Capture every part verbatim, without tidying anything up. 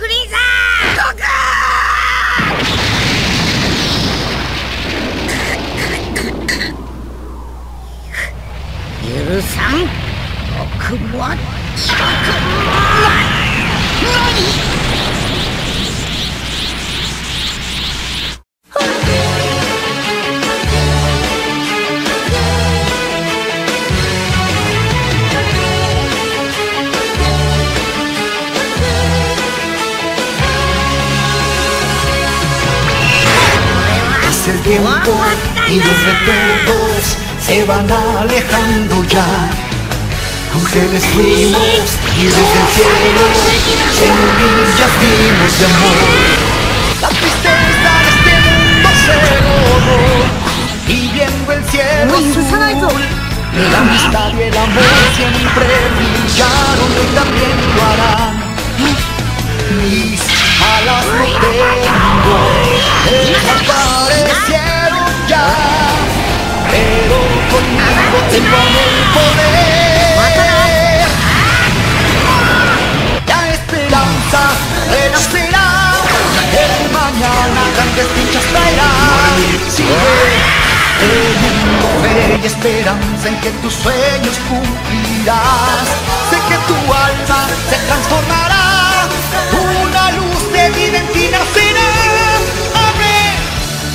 ¡Freezer! ¡Goku! ¿Yurusan? ¡Goku wa! ¡Nani! Tiempo, y los recuerdos se van alejando ya. Ángeles fuimos y desde el cielo semillas vimos de amor. La tristeza de este mundo se borró y viendo el cielo azul, la amistad y el amor siempre brillaron y también lo harán. Mis alas no tengo, desaparecieron ya, pero conmigo tengo el poder. La esperanza renascerá, el mañana grandes dichas traerá. Sigue teniendo fe y esperanza en que tus sueños cumplirás. Sé que tu alma se transformará, una luz de vida en ti nacerá. Abre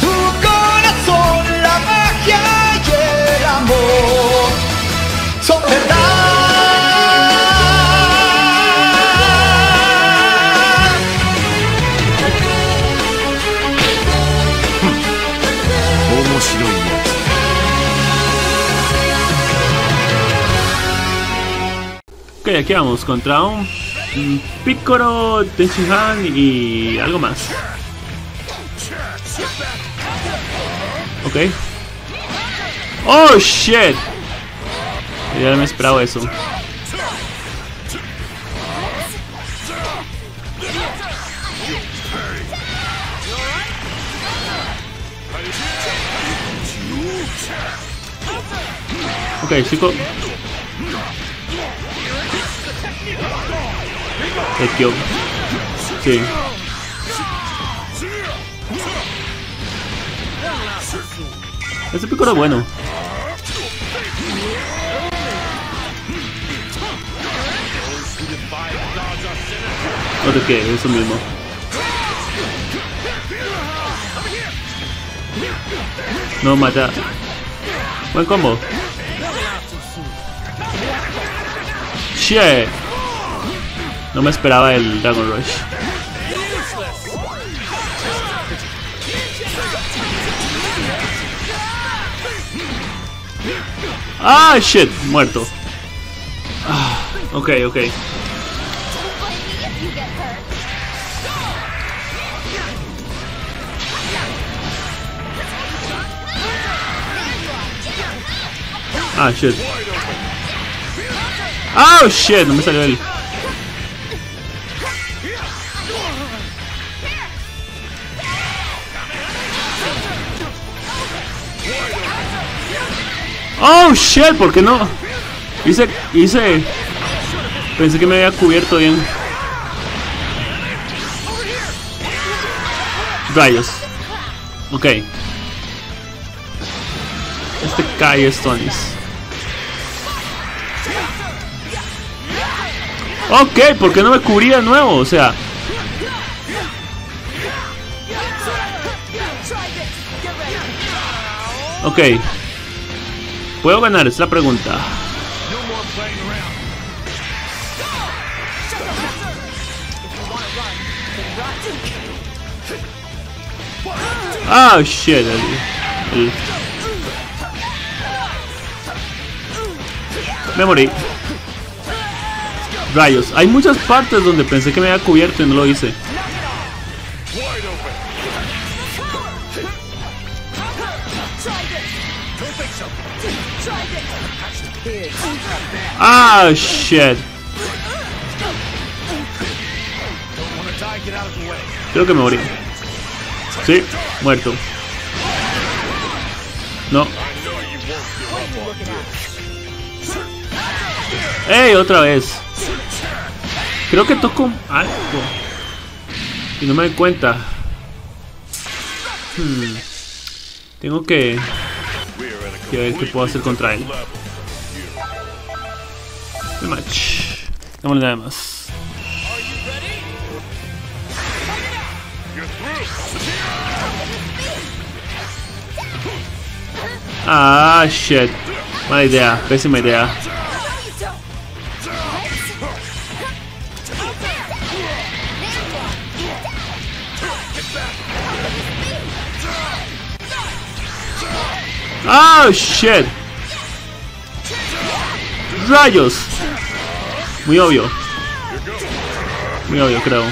tu corazón, la magia y el amor son verdad. Ok, aquí vamos contra un Piccolo, Tenshinhan y algo más. Ok. Oh shit. Ya no me esperaba eso. Ok, chico. El Kyo. Sí. Ese Piccolo es bueno. Otro que es eso mismo. No mata. Buen combo. Shit. No me esperaba el Dragon Rush. Ah, shit, muerto. Ah, ok, ok. Ah, shit. Oh, shit, no me salió él. Oh shit, ¿por qué no? Hice, hice. Pensé que me había cubierto bien. Rayos. Ok. Este cae Stones. Ok, ¿por qué no me cubrí de nuevo? O sea. Ok. ¿Puedo ganar? Es la pregunta. Ah, oh, shit. El, el... Me morí. Rayos. Hay muchas partes donde pensé que me había cubierto y no lo hice. Ah, shit. Creo que me morí. Sí, muerto. No. ¡Ey! Otra vez. Creo que toco algo. Y no me doy cuenta. Hmm. Tengo que... que ver qué puedo hacer contra él. El match. Démosle nada más. Ah, shit. Mala idea, pésima idea. Oh shit. Rayos. Muy obvio. Muy obvio, creo.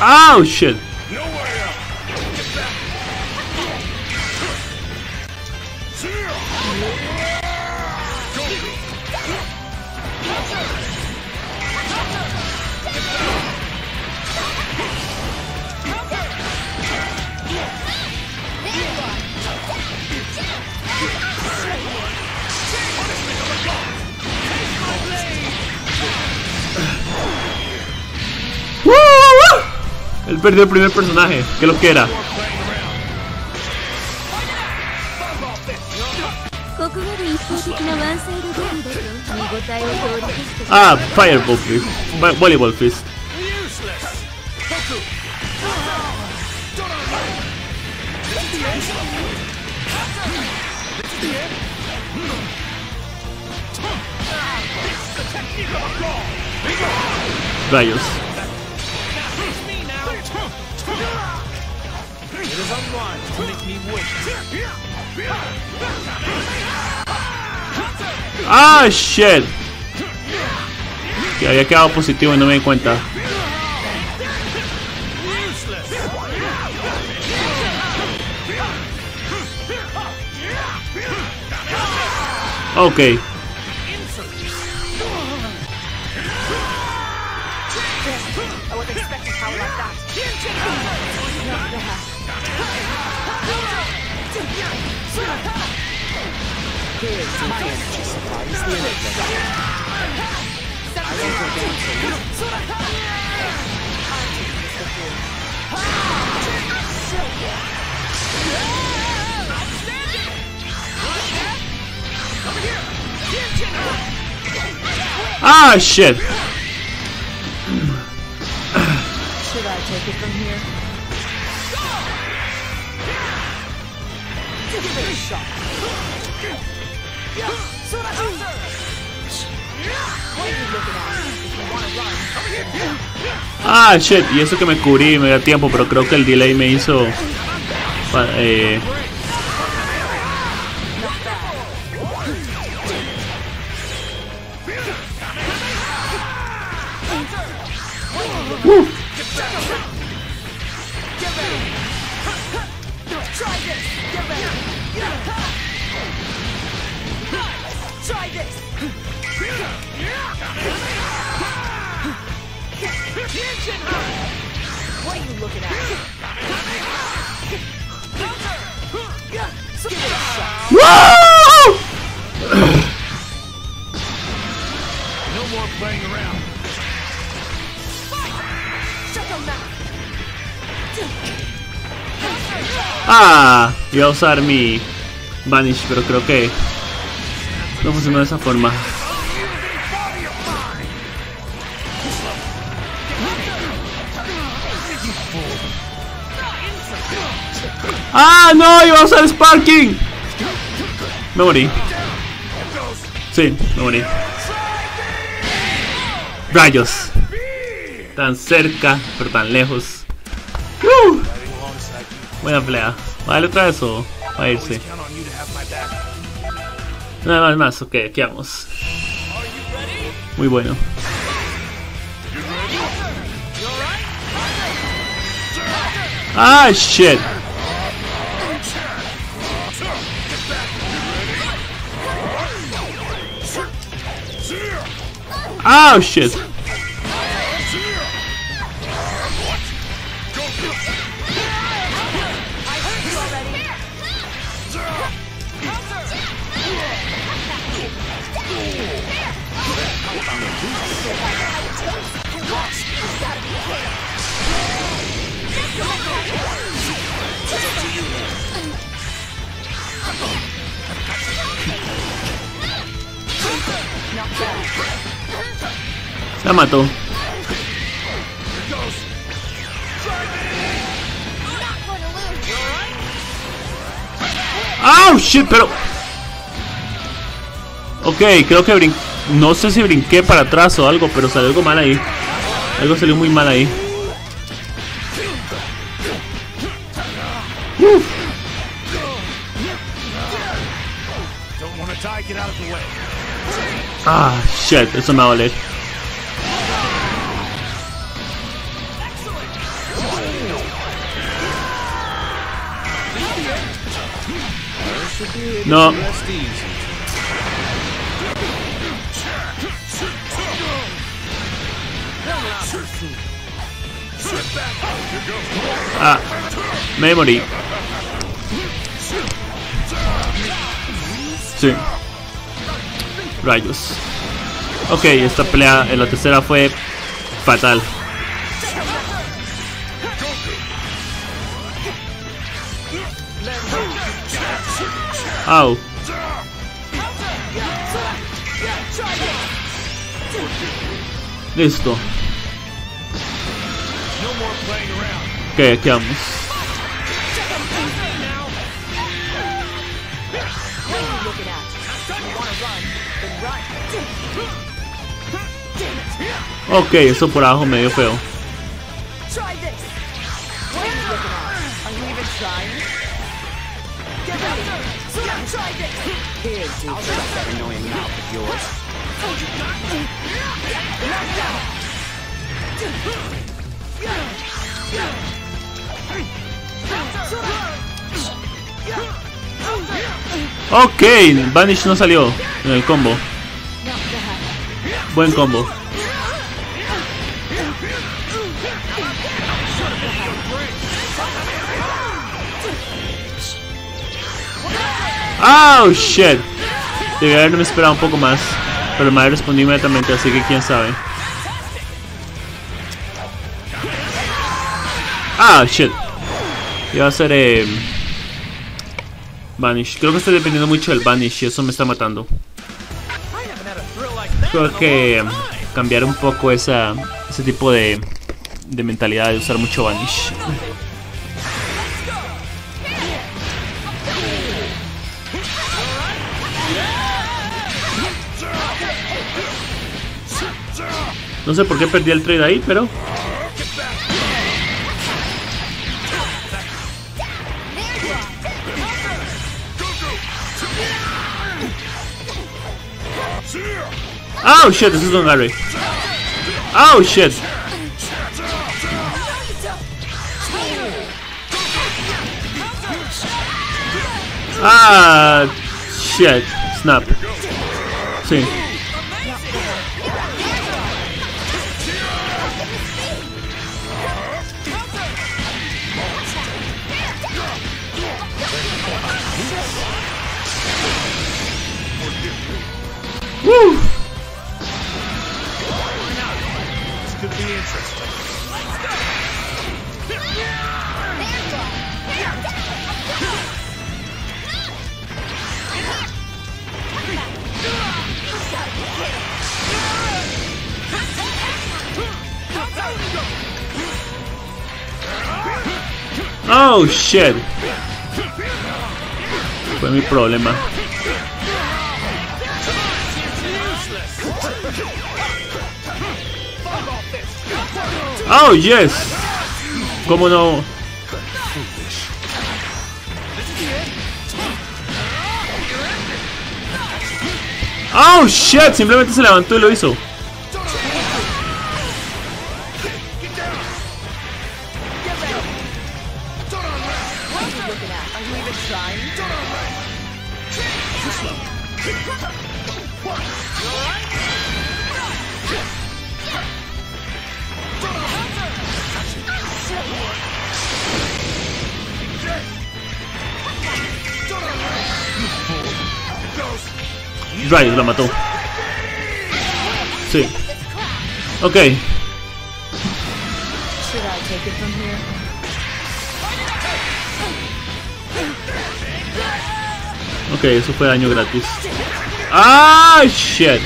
Oh shit. Él perdió el primer personaje, que lo que era. Ah, Fireball Fist. Volleyball Fist. Rayos. Ah, shit. Que había quedado positivo y no me di cuenta. Ok. Ah, shit. Should I take it from here? Give it a shot. Ah, shit. Y eso que me cubrí me da tiempo, pero creo que el delay me hizo... Eh... Uh. Woo! No more playing around. Ah, iba a usar mi Vanish, pero creo que no funcionó de esa forma. Ah, no, iba a usar Sparking. Me morí. Sí, me morí. Rayos. Tan cerca, pero tan lejos. ¡Uh! Buena pelea. Vale, otra vez o va a irse. Nada más, más. Ok, aquí vamos. Muy bueno. Ah, shit. Ah, shit. La mató. ¡Oh, shit! Pero... ok, creo que brinqué. No sé si brinqué para atrás o algo, pero salió algo mal ahí. Algo salió muy mal ahí. Uf. Ah, shit, eso me va a doler. No. Ah, me morí. Sí. Rayos. Ok, esta pelea en la tercera fue fatal. Au. Listo. Ok, aquí vamos. Ok, eso por abajo medio feo. Ok, Vanish no salió en el combo. Buen combo. Oh, shit. Debía haberme esperado un poco más, pero me había respondido inmediatamente, así que quién sabe. Ah, shit. Iba a ser eh, Vanish. Creo que estoy dependiendo mucho del Vanish y eso me está matando. Creo que cambiar un poco esa, ese tipo de, de mentalidad de usar mucho Vanish. No sé por qué perdí el trade ahí, pero... oh shit, eso es un agarre. Oh shit. Ah, shit, snap. Sí. Woo. Oh shit. Fue mi problema. Oh, yes. ¿Cómo no? Oh, shit. Simplemente se levantó y lo hizo. Rayos, la mató. Sí. Ok. Ok, eso fue daño gratis. ¡Ah, shit!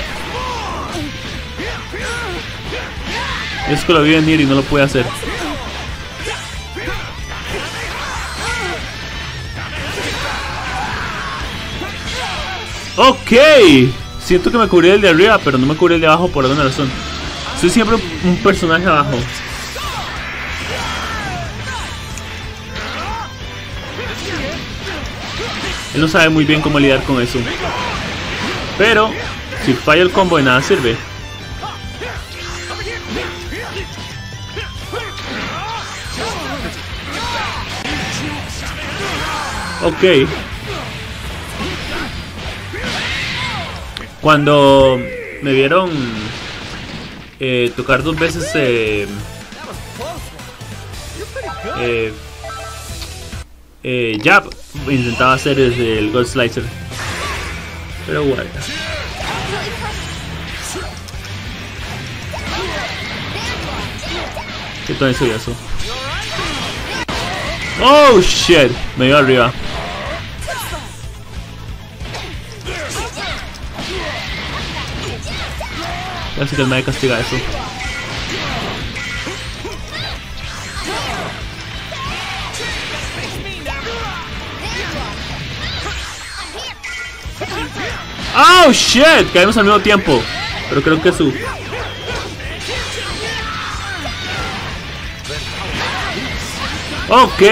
Es que lo vi venir y no lo pude hacer. Ok. Siento que me cubrí el de arriba, pero no me cubrí el de abajo por alguna razón. Soy siempre un personaje abajo. Él no sabe muy bien cómo lidiar con eso. Pero si falla el combo de nada sirve. Ok. Cuando me vieron eh, tocar dos veces eh, eh, eh, jab, intentaba hacer desde el Gold Slicer. Pero bueno. ¿Qué tal eso? Oh shit, me dio arriba. Así que me castiga eso. ¡Oh, shit! Caímos al mismo tiempo. Pero creo que su... Ok.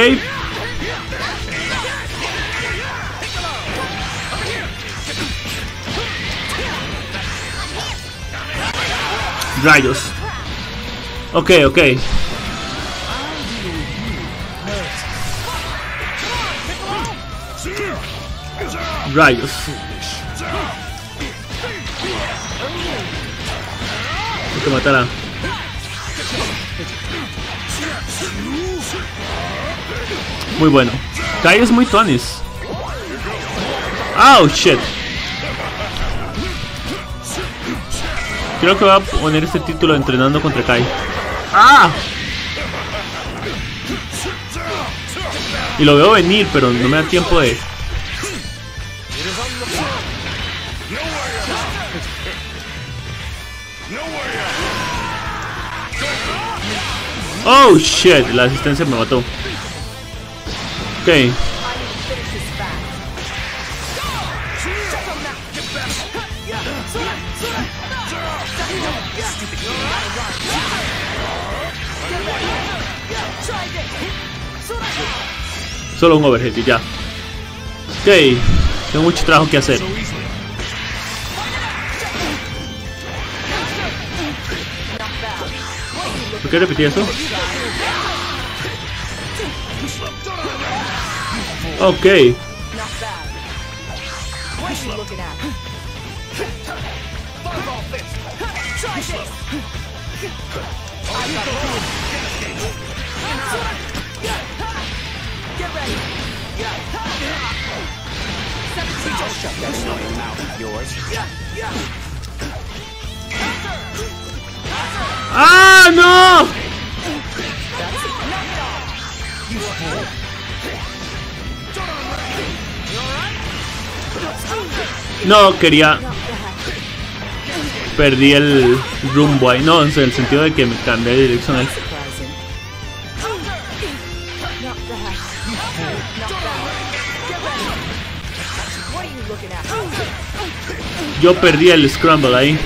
Rayos. Ok, ok. Rayos. Hay que matarla. Muy bueno. Kai es muy tonis. Oh, shit. Creo que va a poner este título entrenando contra Kai. ¡Ah! Y lo veo venir, pero no me da tiempo de... ¡Oh, shit! La asistencia me mató. Ok. Solo un overhead y ya. Ok, tengo mucho trabajo que hacer. ¿Por qué repetir eso? Ok. ¡Ah, no! No, quería... Perdí el rumbo ahí. No, en el sentido de que me cambié de dirección ahí. Yo perdí el scramble ahí.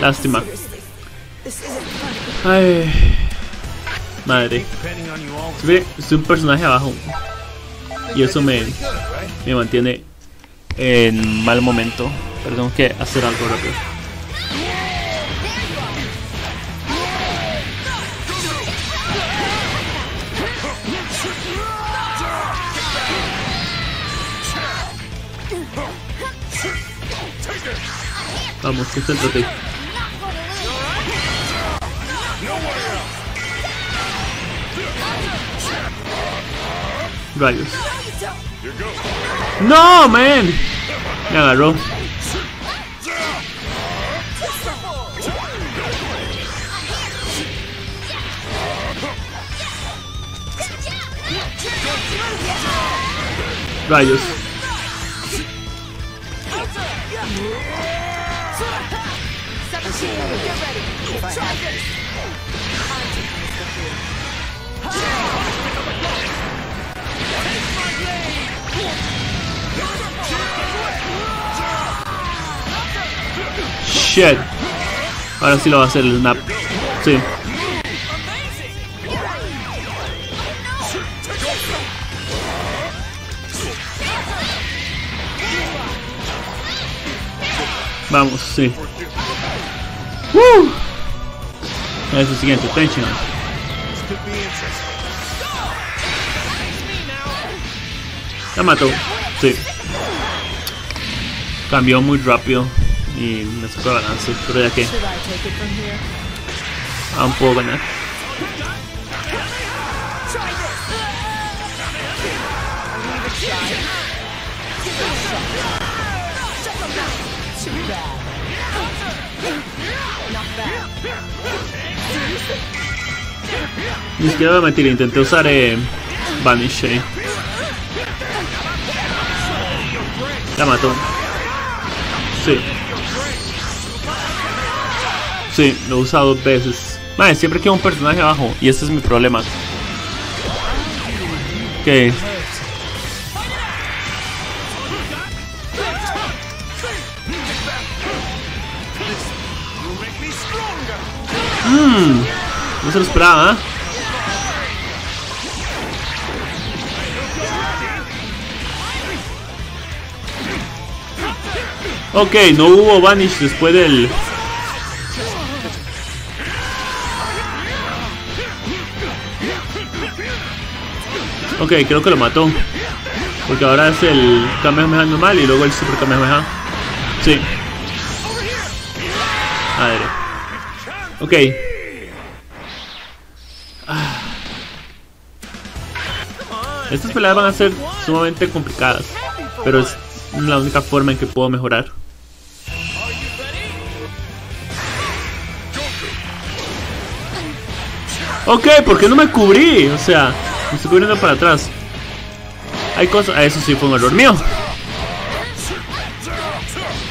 Lástima. Ay, madre. Soy un personaje abajo. Y eso me, me mantiene en mal momento. Pero tengo que hacer algo rápido. Vamos, concéntrate. Rayos. ¡No, man! Me agarró. Rayos. Shit. Ahora sí lo va a hacer el snap. Sí. Vamos, sí. ¡Woo! Es el siguiente, Tenshinhan. La mató, sí. Cambió muy rápido y me sacó el balance, pero ya que aún puedo ganar. Ni siquiera voy a mentir, intenté usar eh, Vanish. Eh. La mató. Sí. Sí, lo he usado dos veces. Madre, siempre queda un personaje abajo y ese es mi problema. Ok. Mmm, no se lo esperaba, ¿eh? Ok, no hubo Vanish después del... Ok, creo que lo mató. Porque ahora es el Kamehameha normal y luego el Super Kamehameha. Sí. A ver. Ok. Ah. Estas peleas van a ser sumamente complicadas, pero es la única forma en que puedo mejorar. Ok, ¿por qué no me cubrí? O sea, me estoy cubriendo para atrás. Hay cosas... Ah, eso sí fue un error mío.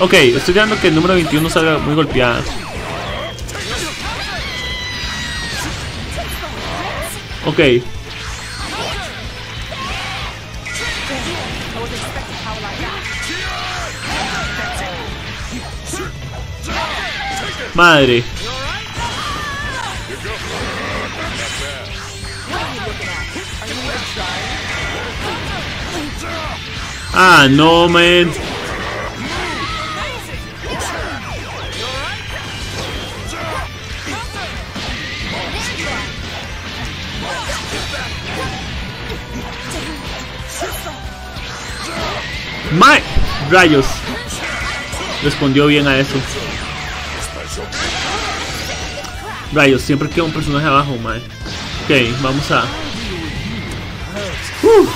Ok, estoy dejando que el número veintiuno salga muy golpeada. Ok. Madre. Ah, no, man. ¡Mae! ¡Rayos! Respondió bien a eso. Rayos, siempre queda un personaje abajo, mae. Ok, vamos a... Uh.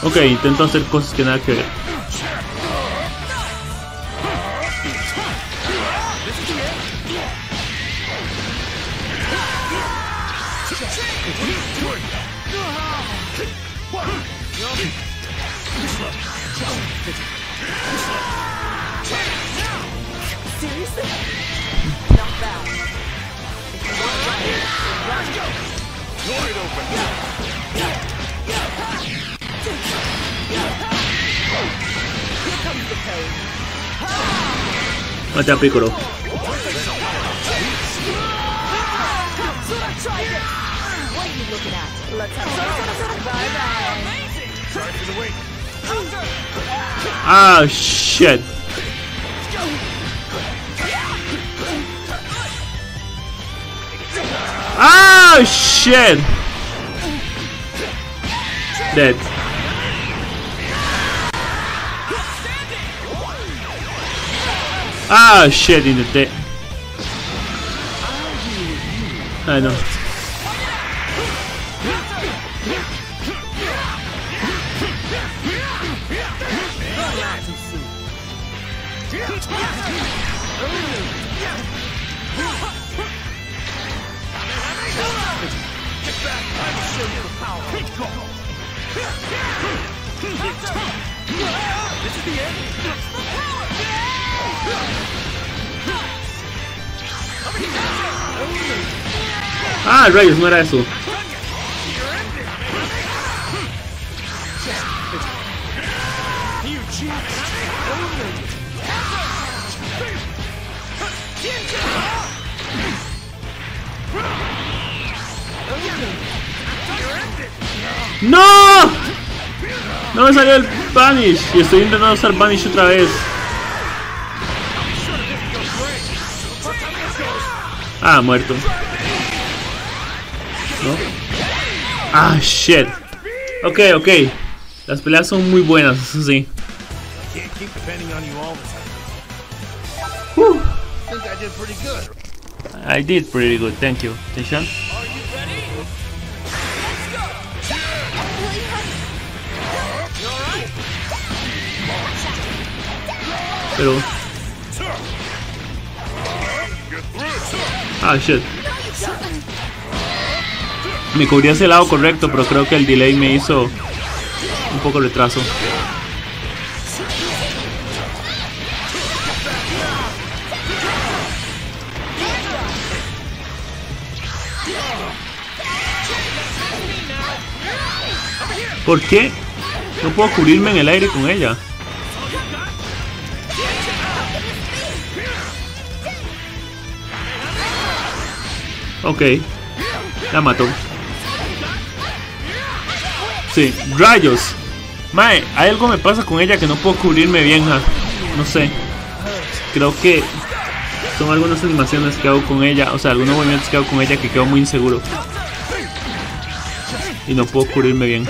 Ok, intento hacer cosas que nada que ver. Mate a Piccolo. Ah, shit. Ah, shit. Dead. Ah, shit, intenté. Ah, no. Ah, rayos, no era eso. ¡No! No me salió el Vanish. Y estoy intentando usar Vanish otra vez. Ah, muerto. ¿No? Ah, shit. Ok, ok. Las peleas son muy buenas, eso sí. Woo. I did pretty good, thank you. Tenshinhan. Pero... ah, shit. Me cubrí ese lado correcto, pero creo que el delay me hizo un poco retraso. ¿Por qué no puedo cubrirme en el aire con ella? Ok, la mató. Sí, rayos. Mae, hay algo me pasa con ella que no puedo cubrirme bien, ja. No sé. Creo que son algunas animaciones que hago con ella, o sea, algunos movimientos que hago con ella que quedo muy inseguro. Y no puedo cubrirme bien.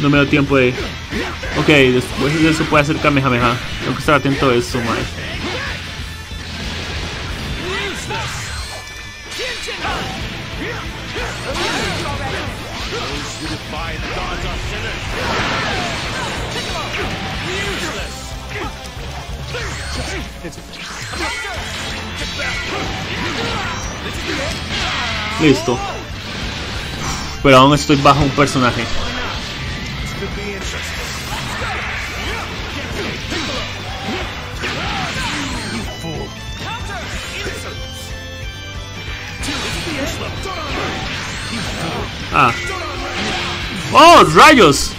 No me da tiempo de... ok, después de eso puede hacer Kamehameha. Tengo que estar atento a eso, mae. Listo. Pero aún estoy bajo un personaje. Ah. ¡Oh, rayos!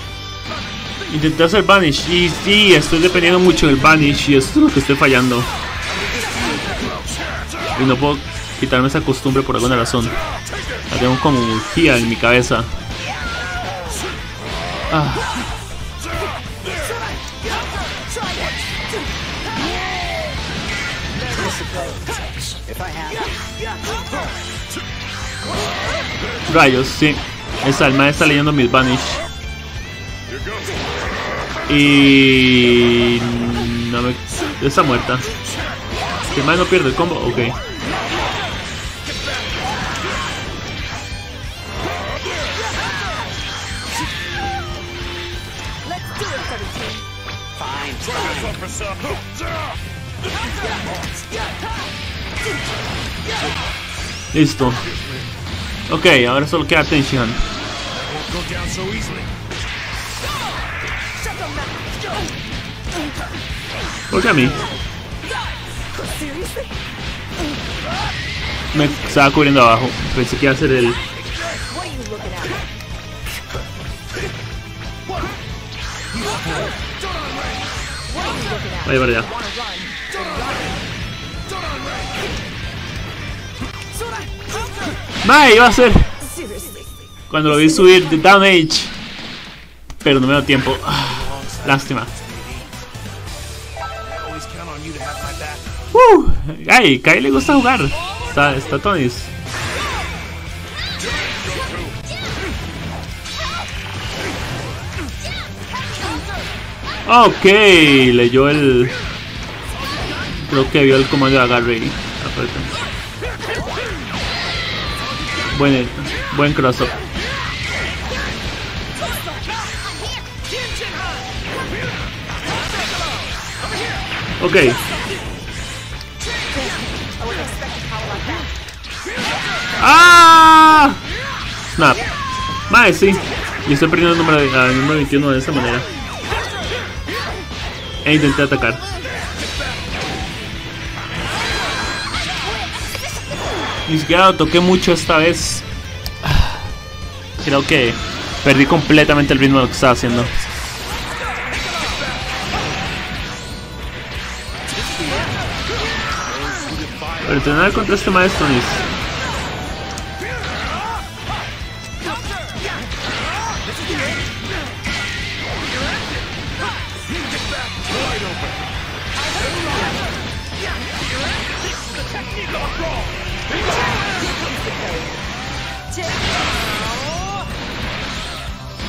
Intenté hacer Vanish. Y sí, estoy dependiendo mucho del Vanish. Y esto es lo que estoy fallando. Y no puedo quitarme esa costumbre por alguna razón. La tengo como urgía en mi cabeza. Ah. Rayos, sí. Esa alma está leyendo mis Vanish. Y... no me... está muerta. Que más no pierde el combo. Ok. Listo. Ok, ahora solo queda Tenshinhan. ¿Por qué a mí? Me estaba cubriendo abajo. Pensé que iba a ser el... vaya para allá. Mae, iba a ser cuando lo vi subir de damage, pero no me da tiempo. Lástima. Uh, ay, Kai le gusta jugar. Está, está Tonis. Ok, leyó el... Creo que vio el comando de agarre. Buen, buen cross-up. Ok. ¡Ah! Snap. Mae, sí. Y estoy perdiendo el número, de, el número veintiuno de esa manera. E intenté atacar. Ni siquiera lo toqué mucho esta vez. Creo que perdí completamente el ritmo de lo que estaba haciendo. Pero entrenar contra este maestro Nis.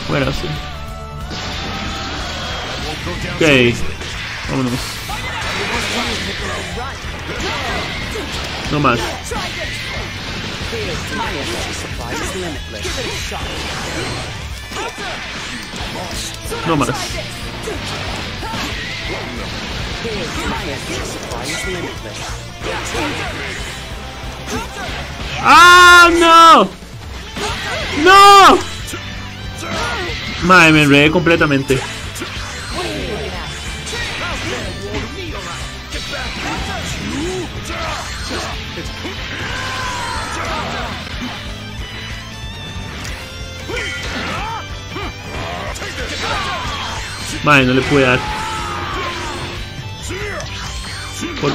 Bueno, sí. Ok, vámonos. No más. No más. ¡Ah, no! ¡No! Madre, me enredé completamente. Madre, no le pude dar. Por...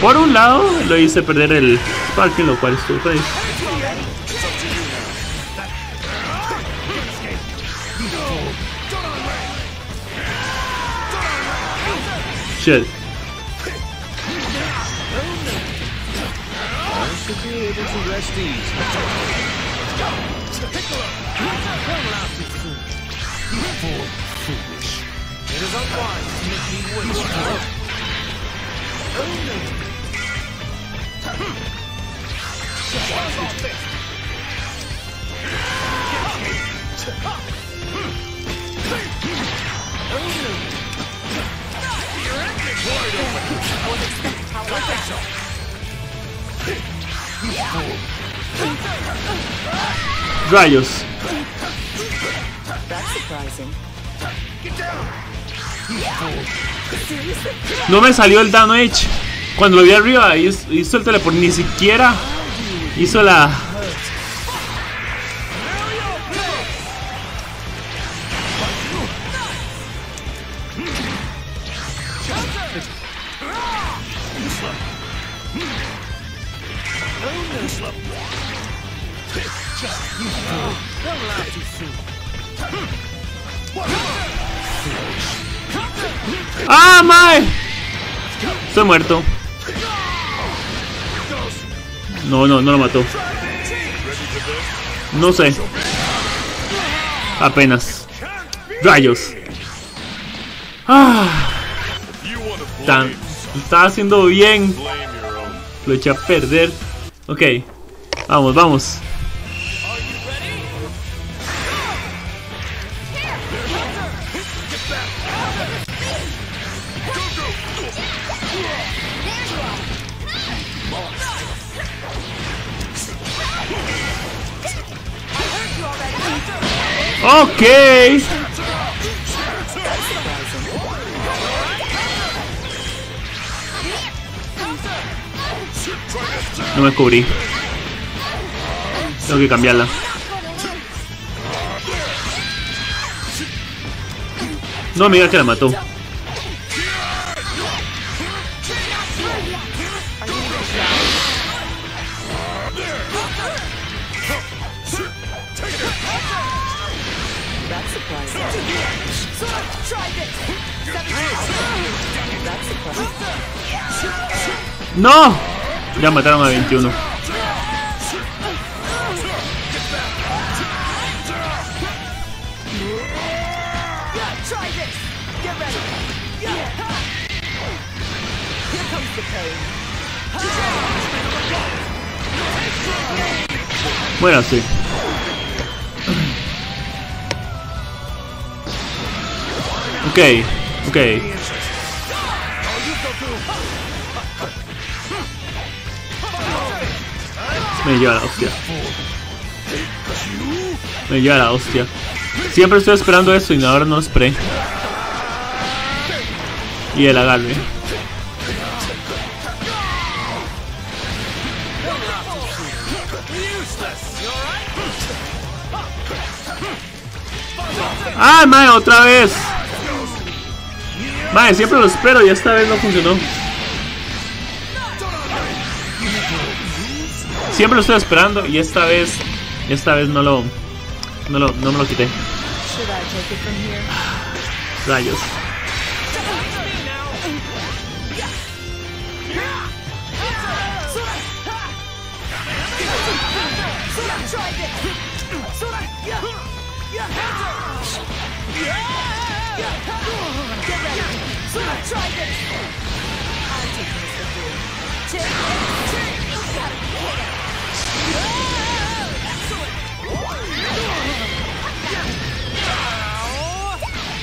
Por un lado lo hice perder el Sparking, lo cual estuvo feliz. Shit. Rayos. No me salió el damage. Cuando lo vi arriba hizo, hizo el teleport, ni siquiera hizo la... ¡Ah, mae! Estoy muerto. No, no, no lo mató. No sé. Apenas. Rayos. Ah. Tan, estaba haciendo bien. Lo eché a perder. Ok. Vamos, vamos. Ok. No me cubrí. Tengo que cambiarla. No me digas que la mató. ¡No! Ya mataron a veintiuno. Bueno, sí. Ok, ok. Me lleva la hostia. Me lleva la hostia. Siempre estoy esperando eso y ahora no spray. Y el agarre. ¡Ah, mae! ¡Otra vez! Mae, siempre lo espero y esta vez no funcionó. Siempre lo estoy esperando y esta vez... Esta vez no lo... No, lo, no me lo quité. Rayos.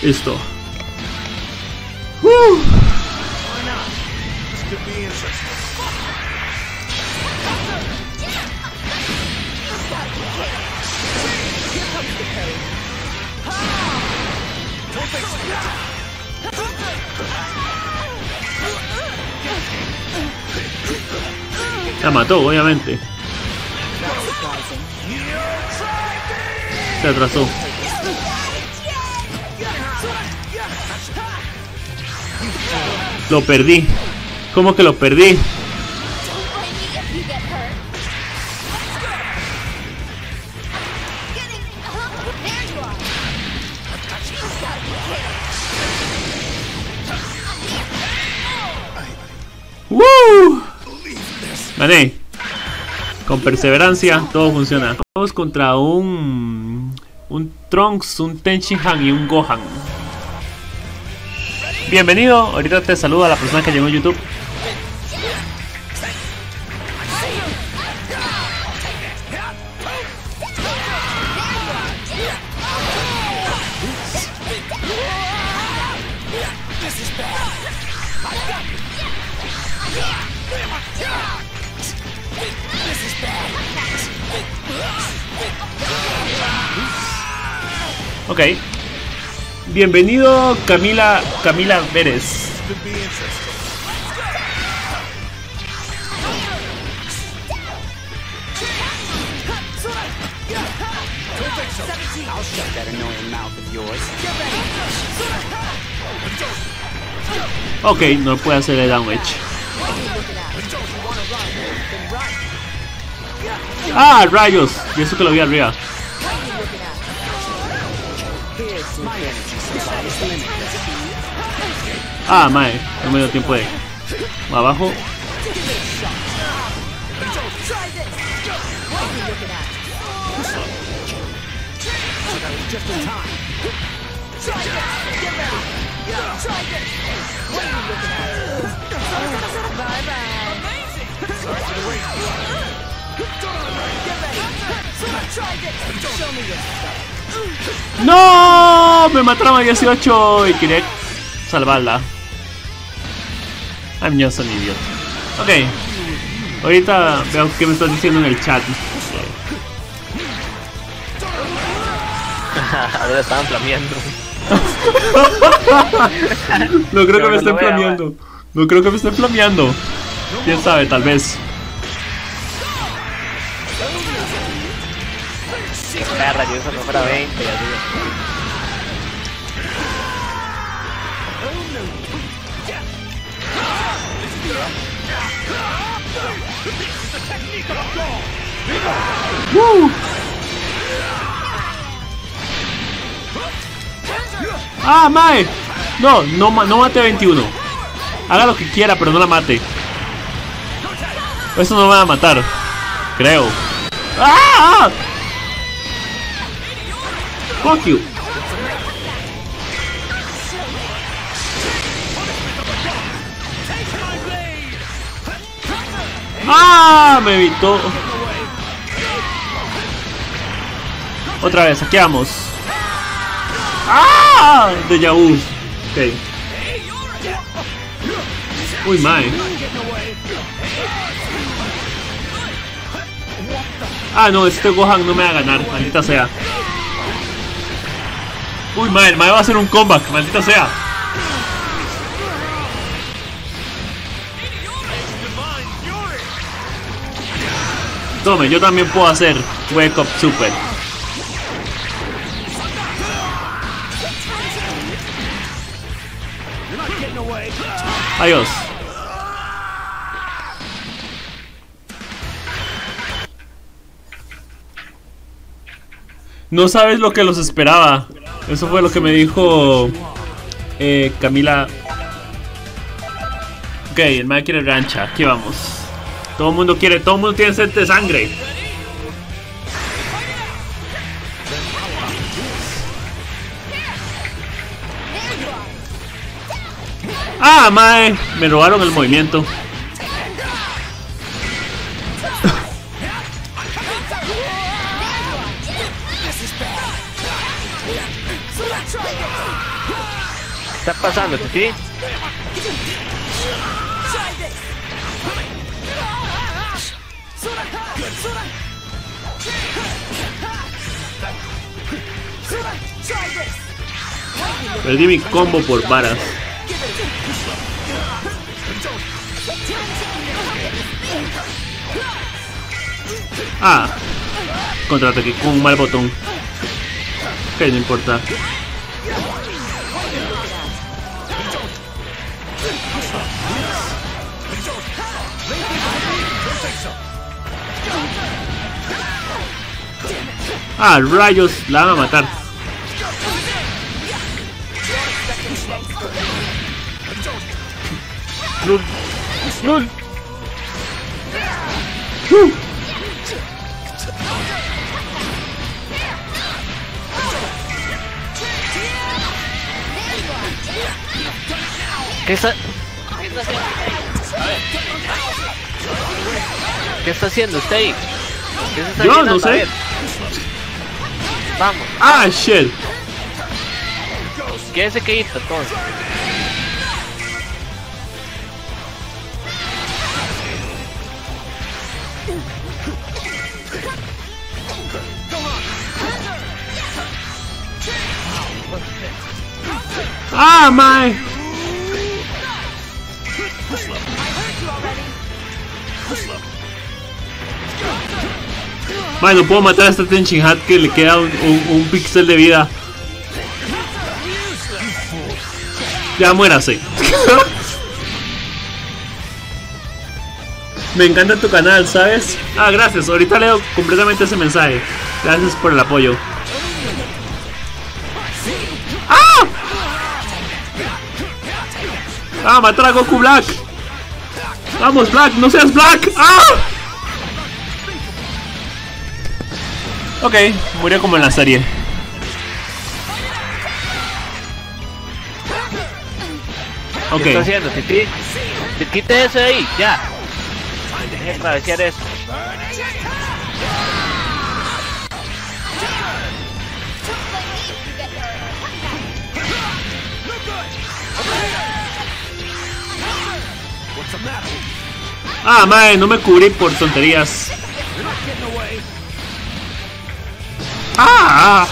Listo. Uh. La mató, obviamente. Se atrasó. Lo perdí. ¿Cómo que lo perdí? ¡Woo! Gané. Con perseverancia todo funciona. Vamos contra un... Un Trunks, un Tenshinhan y un Gohan. Bienvenido, ahorita te saludo a la persona que llegó en YouTube. Ok. Bienvenido Camila Camila Pérez. Ok, no puede hacer el down edge. Ah, rayos. Y eso que lo vi arriba. Ah, mae, no me dio tiempo de abajo. No, me mataron a dieciocho y quería salvarla. I'm just an idiot. Ok, ahorita veo qué me estás diciendo en el chat. Ahora estaban flameando. No creo que me estén flameando. No creo que me estén flameando. Quién sabe, tal vez. Perra, yo solo fuera veinte. ¡Woo! ¡Ah, mae! No, no, no mate a veintiuno. Haga lo que quiera, pero no la mate. Eso no me va a matar. Creo. ¡Ah! Fuck you. ¡Ah! Me evitó. Otra vez, saqueamos. ¡Ah! Deja vu. Ok. Uy, mae. Ah, no, este Gohan no me va a ganar, maldita sea. Uy, mae, el mae va a hacer un comeback, maldita sea. Tome, yo también puedo hacer Wake Up Super. Adiós. No sabes lo que los esperaba. Eso fue lo que me dijo eh, Camila. Ok, el mae quiere rancha. Aquí vamos. Todo el mundo quiere, todo el mundo tiene sed de sangre. Ah, mae, me robaron el movimiento. ¿Qué está pasando, Titi? Perdí mi combo por varas. Ah, contraataque con un mal botón. Que no importa. Ah, rayos, la van a matar. Lul, lul. Uh. ¿Qué está? ¿Qué está haciendo usted ahí? ¿Qué se está Yo no sé. Vamos. Ah, shit. ¿Qué es que hizo todo? Ah, mae. Mae, no puedo matar a este Tenshinhan que le queda un, un, un píxel de vida. Ya muérase. Me encanta tu canal, ¿sabes? Ah, gracias. Ahorita leo completamente ese mensaje. Gracias por el apoyo. ¡Ah! ¡Ah, matar a Goku Black! ¡Vamos, Black! ¡No seas Black! ¡Ah! Ok, murió como en la serie. Ok. ¿Qué está haciendo, Titi? Te quita eso ahí, ya. Dejen travesear eso. Ah, mae, no me cubrí por tonterías. Ah.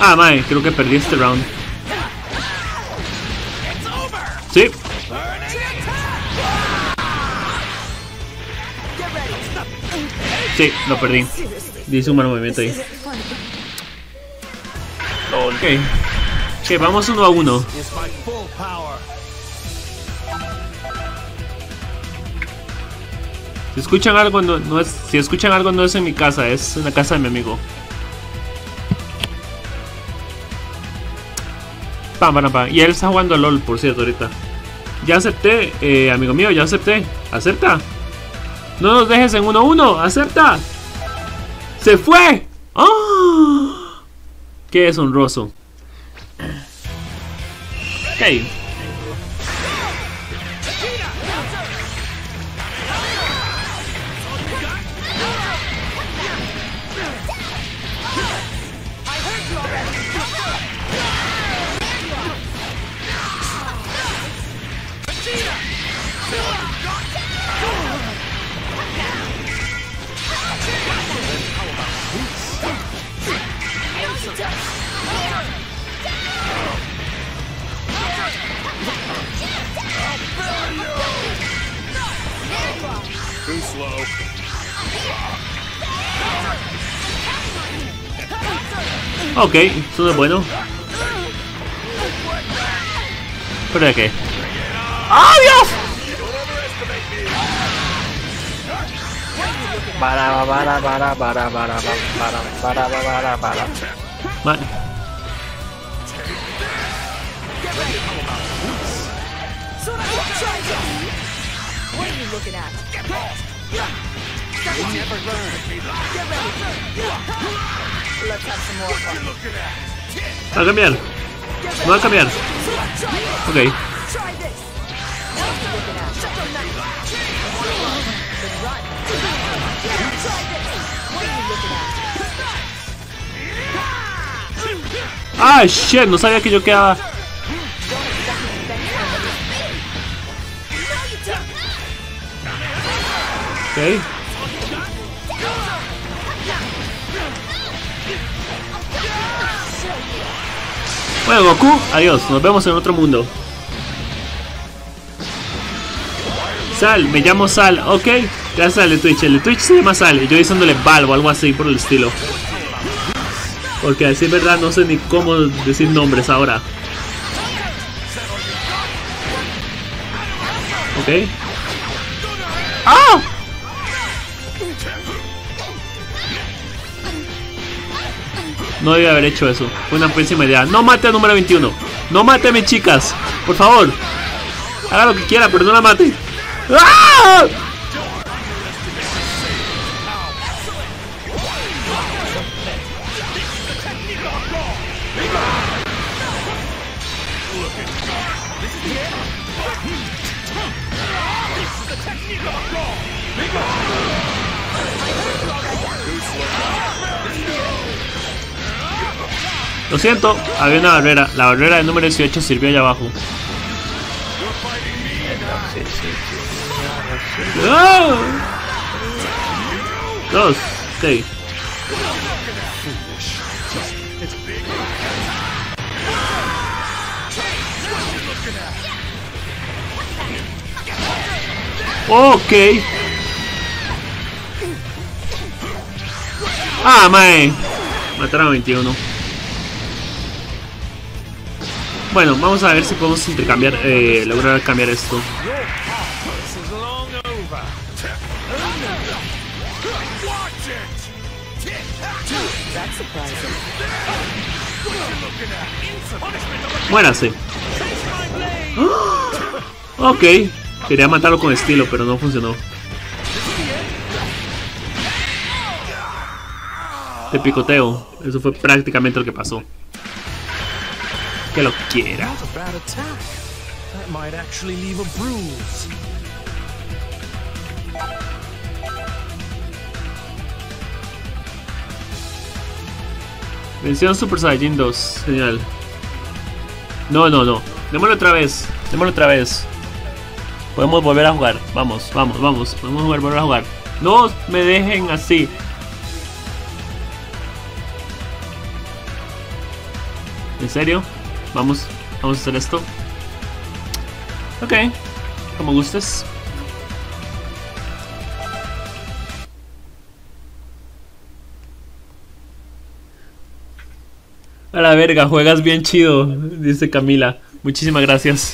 Ah, mae, creo que perdí este round. Sí. Sí, lo perdí. Dice un mal movimiento ahí. Ok, okay, vamos uno a uno. Si escuchan algo no, no es, si escuchan algo no es en mi casa, es en la casa de mi amigo. Pam, pam, pam. Y él está jugando a LOL, por cierto, ahorita. Ya acepté, eh, amigo mío, ya acepté. Acepta. No nos dejes en uno a uno, acepta. Se fue. ¡Oh! Qué deshonroso. Ok. Too slow. Ok, eso es bueno. ¿Pero de qué? ¡Ah, Dios! Para, para, para, para, para, para, para, para, para. What are you looking at? Get lost! You never learn. Get ready. Let's have some more fun. Va a cambiar. Va a cambiar. Okay. Try this. What are you looking at? Shut your mouth. Try this. What are you looking at? Ah, shit, no sabía que yo quedaba. Okay. Bueno, Goku, adiós, nos vemos en otro mundo. Sal, me llamo Sal, ok. Gracias al Twitch, el Twitch se llama Sal y yo diciéndole Val o algo así por el estilo. Porque a decir verdad no sé ni cómo decir nombres ahora. Ok. ¡Ah! No debía haber hecho eso. Fue una pésima idea. No mate a número veintiuno. No mate a mis chicas. Por favor. Haga lo que quiera, pero no la mate. ¡Ah! Lo siento, había una barrera. La barrera del número dieciocho sirvió allá abajo. ¡Oh! Dos, seis. Ok. Ah, mae. Mataron a veintiuno. Bueno, vamos a ver si podemos intercambiar, eh, lograr cambiar esto. Muérase. ¡Oh! Ok, quería matarlo con estilo, pero no funcionó. Te picoteo, eso fue prácticamente lo que pasó. Que lo quiera. Mención Super Saiyajin dos. Señal. No, no, no. Démoslo otra vez. Démoslo otra vez. Podemos volver a jugar. Vamos, vamos, vamos. Podemos jugar, volver a jugar. No me dejen así. ¿En serio? Vamos, vamos a hacer esto. Ok, como gustes. A la verga, juegas bien chido, dice Camila. Muchísimas gracias.